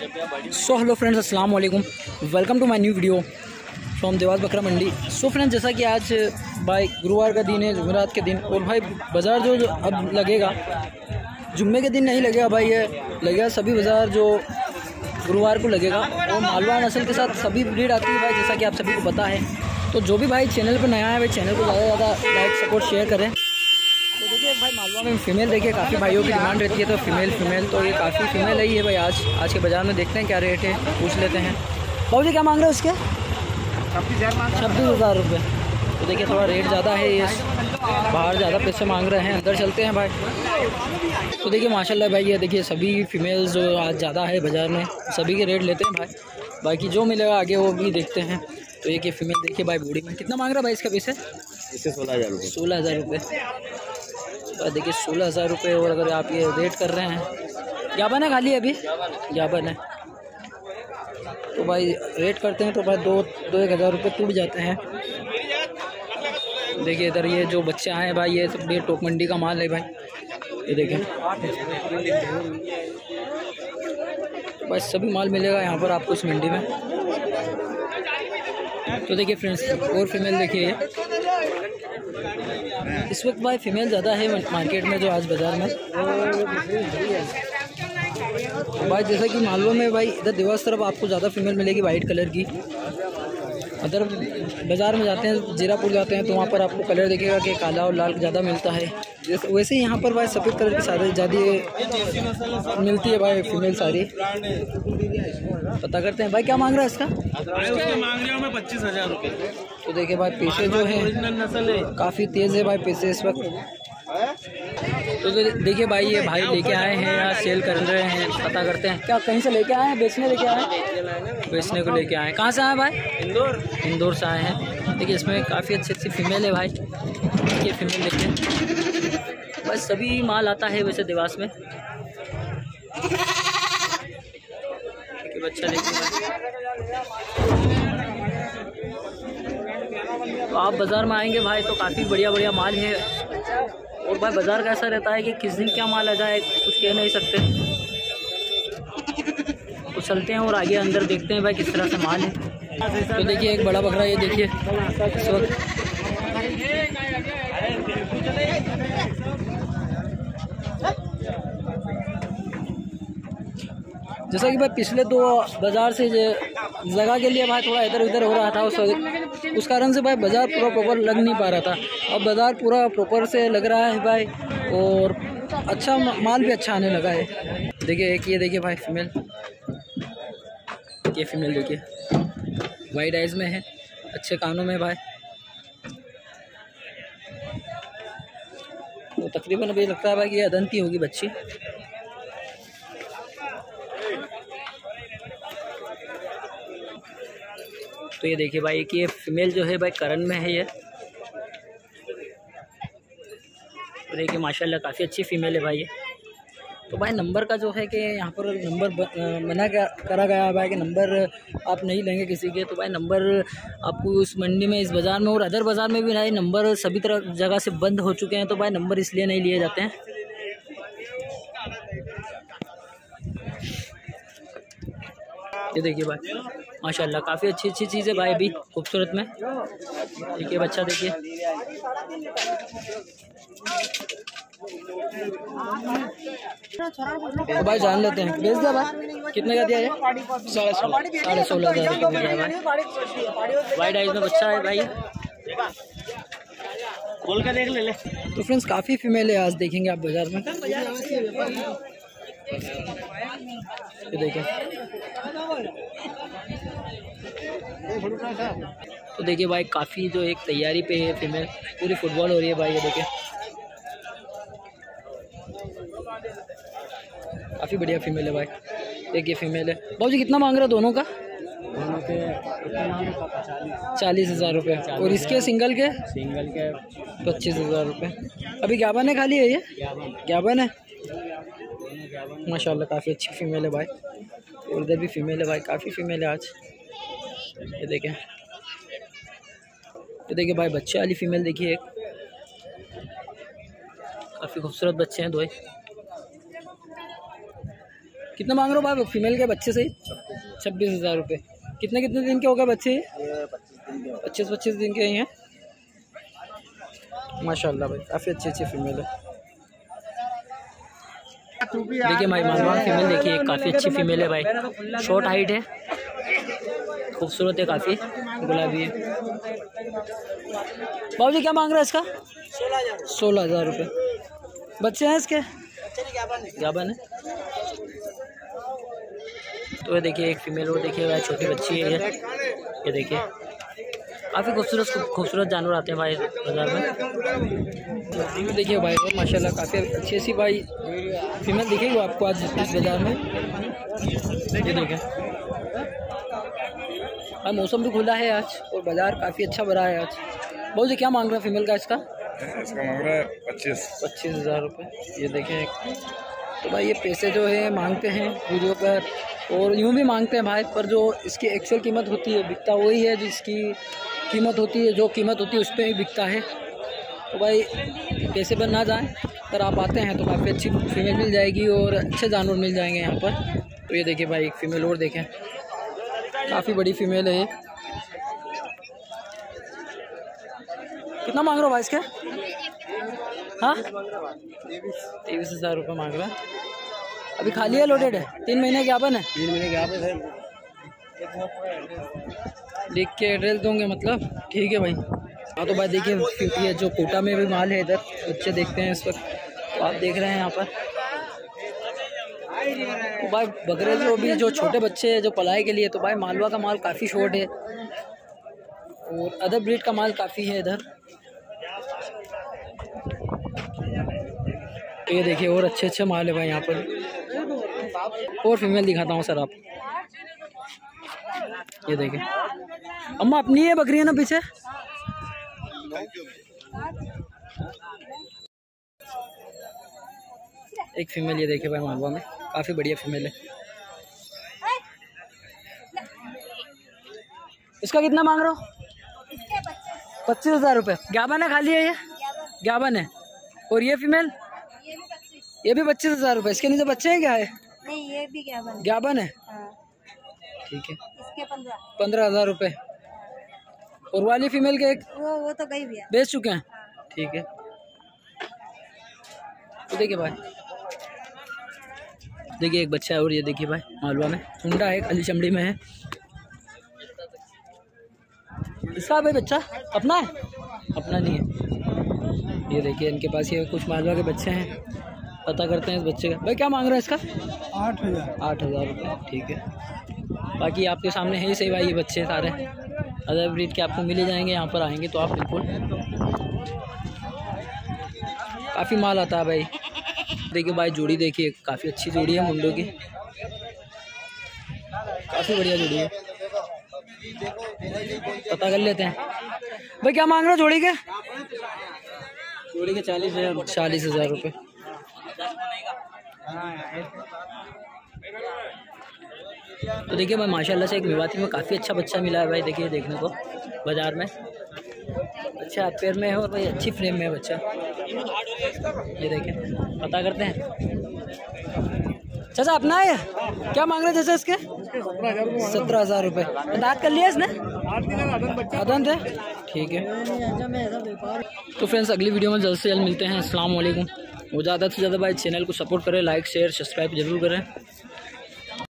So hello friends, अस्सलाम वालेकुम, welcome to my new video from Dewas बकरा मंडी। सो फ्रेंड्स, जैसा कि आज भाई गुरुवार का दिन है, जुमेरात के दिन, और भाई बाज़ार जो अब लगेगा जुम्मे के दिन नहीं लगेगा भाई, ये लगेगा सभी बाज़ार जो गुरुवार को लगेगा। और मालवा नस्ल के साथ सभी ब्रीड आती है भाई, जैसा कि आप सभी को पता है। तो जो भी भाई चैनल पर नया है भाई, चैनल को ज़्यादा से ज़्यादा लाइक सपोर्ट शेयर करें। तो देखिए भाई, मालवा में फीमेल देखिए काफ़ी भाइयों की डिमांड रहती है, तो फीमेल तो ये काफ़ी फीमेल ही है भाई। आज के बाज़ार में देखते हैं क्या रेट है, पूछ लेते हैं। बाबू जी क्या मांग रहे हैं उसके? 26,000 रुपये। तो देखिए थोड़ा रेट ज़्यादा है, ये बाहर ज़्यादा पैसे मांग रहे हैं। अंदर चलते हैं भाई। तो देखिए माशाल्लाह भाई, ये देखिए सभी फीमेल्स जो आज ज़्यादा है बाज़ार में, सभी के रेट लेते हैं भाई। बाकी जो मिलेगा आगे वो भी देखते हैं। तो एक ये फीमेल देखिए भाई, बूढ़ी में कितना मांग रहा है भाई इसका पैसे? इससे 16,000 रुपये। 16,000 रुपये देखिए, 16,000 रुपये। और अगर आप ये रेट कर रहे हैं, याबन है खाली अभी, याबन है तो भाई रेट करते हैं तो भाई 2-1 हज़ार रुपये टूट जाते हैं। देखिए इधर ये जो बच्चे आए हैं भाई, ये सब ये टोक मंडी का माल है भाई। ये देखिए भाई सभी माल मिलेगा यहाँ पर आपको इस मंडी में। तो देखिए फ्रेंड्स, और फीमेल देखिए इस वक्त भाई फीमेल ज़्यादा है मार्केट में जो आज बाज़ार में। भाई जैसा कि मालवा में भाई इधर देवास तरफ आपको ज़्यादा फीमेल मिलेगी वाइट कलर की। अगर बाज़ार में जाते हैं, जीरापुर जाते हैं, तो वहाँ पर आपको कलर देखेगा कि काला और लाल ज़्यादा मिलता है। वैसे ही यहाँ पर भाई सफ़ेद कलर की सारी ज़्यादा मिलती है भाई फीमेल सारी। पता करते हैं भाई क्या मांग रहा है इसका? मांग रहा हूँ मैं 25,000 रुपये। तो देखिए भाई पैसे जो है काफ़ी तेज़ है भाई पैसे इस वक्त। तो देखिए भाई, ये भाई लेके आए हैं या सेल कर रहे हैं, पता करते हैं। क्या कहीं से लेके आए हैं? बेचने लेके आए हैं, बेचने को लेके आए हैं। कहाँ से आए भाई? इंदौर से आए हैं। देखिए इसमें काफ़ी अच्छी फीमेल है भाई, ये फीमेल देखिए भाई सभी माल आता है वैसे देवास में। अच्छा देखिए, तो आप बाज़ार में आएंगे भाई तो काफ़ी बढ़िया माल है। और भाई बाज़ार का ऐसा रहता है कि किस दिन क्या माल आ जाए कुछ कह नहीं सकते। तो चलते हैं और आगे अंदर देखते हैं भाई किस तरह से माल है। तो देखिए एक बड़ा बकरा, ये देखिए इस वक्त जैसा कि भाई पिछले दो बाज़ार से जगह के लिए भाई थोड़ा इधर उधर हो रहा था, उस कारण से भाई बाज़ार पूरा प्रॉपर लग नहीं पा रहा था। अब बाज़ार पूरा प्रॉपर से लग रहा है भाई, और अच्छा माल भी अच्छा आने लगा है। देखिए एक ये देखिए भाई फीमेल, ये फीमेल देखिए वाइट आइज़ में है, अच्छे कानों में भाई। तो तकरीबन अभी लगता है भाई कि ये अदंती होगी बच्ची। तो ये देखिए भाई कि ये फीमेल जो है भाई करन में है ये। तो देखिए माशाल्लाह काफ़ी अच्छी फीमेल है भाई ये। तो भाई नंबर का जो है कि यहाँ पर नंबर मना करा गया है भाई कि नंबर आप नहीं लेंगे किसी के। तो भाई नंबर आपको उस मंडी में, इस बाज़ार में और अदर बाज़ार में भी भाई नंबर सभी तरह जगह से बंद हो चुके हैं, तो भाई नंबर इसलिए नहीं लिए जाते हैं। ये देखिए भाई माशाल्लाह काफ़ी अच्छी चीज़ है भाई अभी खूबसूरत में। देखिए बच्चा देखिए, तो भाई जान लेते हैं बेच दिया भाई। कितने का दिया है? 16,500 वाइट आइज में बच्चा है भाई, खोल कर देख ले। तो फ्रेंड्स काफ़ी फीमेल है आज, देखेंगे आप बाज़ार में। ये देखिए, तो देखिए भाई काफ़ी जो एक तैयारी पे है फीमेल, पूरी फुटबॉल हो रही है भाई। ये देखिए काफ़ी बढ़िया फीमेल है भाई, देखिए फीमेल है। बाबू जी कितना मांग रहा है दोनों का? दोनों के 40,000 रुपये, और इसके सिंगल के 25,000 रुपये। अभी ग्याबन है खाली है, ये ग्याबन है। माशाल्लाह काफ़ी अच्छी फीमेल है भाई, और इधर भी फीमेल है भाई, काफ़ी फीमेल है आज। ये देखें, ये देखिए भाई बच्चे वाली फीमेल देखिए एक, काफ़ी खूबसूरत बच्चे हैं दो। कितना मांग रहे हो आप फीमेल के बच्चे से? 26,000 रुपये। कितने कितने दिन के हो गए बच्चे? 25 दिन के ही हैं। माशाल्लाह भाई काफ़ी अच्छी अच्छी फीमेल है। देखिए भाई मालवा फीमेल देखिए काफ़ी अच्छी फीमेल है भाई, शॉर्ट हाइट है, खूबसूरत है, काफ़ी गुलाबी है। बाबू जी क्या मांग रहा है इसका? 16,000 रुपये। बच्चे हैं इसके? गाबन है। तो ये देखिए एक फीमेल और देखिए छोटी बच्ची है ये देखिए। काफ़ी खूबसूरत खूबसूरत जानवर आते हैं भाई बाज़ार में। देखिए भाई और माशाल्लाह काफ़ी अच्छी अच्छी भाई फीमेल दिखेगी आपको आज इस बाज़ार में। ये देखिए भाई मौसम भी खुला है आज और बाज़ार काफ़ी अच्छा भरा है आज। बहुत जी क्या मांग रहा है फीमेल का इसका मांग रहा है 25,000 रुपये। ये देखिए तो भाई ये पैसे जो है मांगते हैं वीडियो पर और यूँ भी मांगते हैं भाई, पर जो इसकी एक्चुअल कीमत होती है बिकता वही है जिसकी कीमत होती है, जो कीमत होती है उस पर ही बिकता है। तो भाई पैसे पर ना जाएं, पर आप आते हैं तो काफ़ी अच्छी फीमेल मिल जाएगी और अच्छे जानवर मिल जाएंगे यहाँ पर। तो ये देखिए भाई एक फ़ीमेल और देखें, काफ़ी बड़ी फीमेल है ये। कितना मांग रहे हो भाई इसके? हाँ 23,000 रुपये मांग रहा है। अभी खाली है, लोडेड है, 3 महीने के आपन है। 3 महीने के आपन है, देख के एड्रेस दूंगे मतलब। ठीक है भाई। हाँ तो भाई देखिए क्योंकि जो कोटा में भी माल है इधर बच्चे देखते हैं इस वक्त, तो आप देख रहे हैं यहाँ पर। तो भाई बकरे जो भी जो छोटे बच्चे हैं जो पलाए के लिए, तो भाई मालवा का माल काफ़ी शॉर्ट है और अदर ब्रीड का माल काफ़ी है इधर। तो ये देखिए और अच्छे अच्छे माल है भाई यहाँ पर। और फीमेल दिखाता हूँ सर आप ये देखें। अम्मा अपनी ये बकरी है ना पीछे। एक फीमेल ये देखे भाई मालवा में काफी बढ़िया फीमेल है। इसका कितना मांग रहे हो? 25,000 रुपये। गाबन है खाली है ये? गाबन है। और ये फीमेल ये भी 25,000 रुपये। इसके नीचे बच्चे हैं क्या? है नहीं ये भी गाबन है। हाँ। ठीक है इसके 15,000 रुपये। और वाली फीमेल के एक वो तो गई भी है, बेच चुके हैं। हाँ। ठीक है तो देखिए भाई देखिए एक बच्चा है और ये देखिए भाई मालवा में अंडा है, काली चमड़ी में है। इसका भाई बच्चा अपना है? अपना नहीं है। ये देखिए इनके पास ये कुछ मालवा के बच्चे हैं, पता करते हैं इस बच्चे का। भाई क्या मांग रहा है इसका? 8,000 रुपये। ठीक है बाकी आपके सामने है ही सही भाई ये बच्चे सारे अदर ब्रीड के आपको मिले जाएंगे यहाँ पर आएंगे तो आप बिल्कुल। काफ़ी माल आता है भाई। देखिए भाई जोड़ी देखिए काफ़ी अच्छी जोड़ी है मुंडों की, काफ़ी बढ़िया जोड़ी है। पता कर लेते हैं। भाई क्या मांग रहे हो जोड़ी के? जोड़ी के 40,000 रुपये। तो देखिए भाई माशाल्लाह से एक मेवाती में काफ़ी अच्छा बच्चा मिला है भाई। देखिए देखने को बाज़ार में अच्छा हाथ पैर में है और भाई अच्छी फ्रेम में है बच्चा। ये देखिए पता करते हैं। चाचा अपना है? क्या मांग रहे जैसे इसके? 17,000 रुपये। दाँत कर लिया इसने? अदंत है। ठीक है तो फ्रेंड्स अगली वीडियो में जल्द से जल्द मिलते हैं। अस्सलाम वालेकुम। वो ज़्यादा से ज़्यादा भाई चैनल को सपोर्ट करें, लाइक शेयर सब्सक्राइब जरूर करें।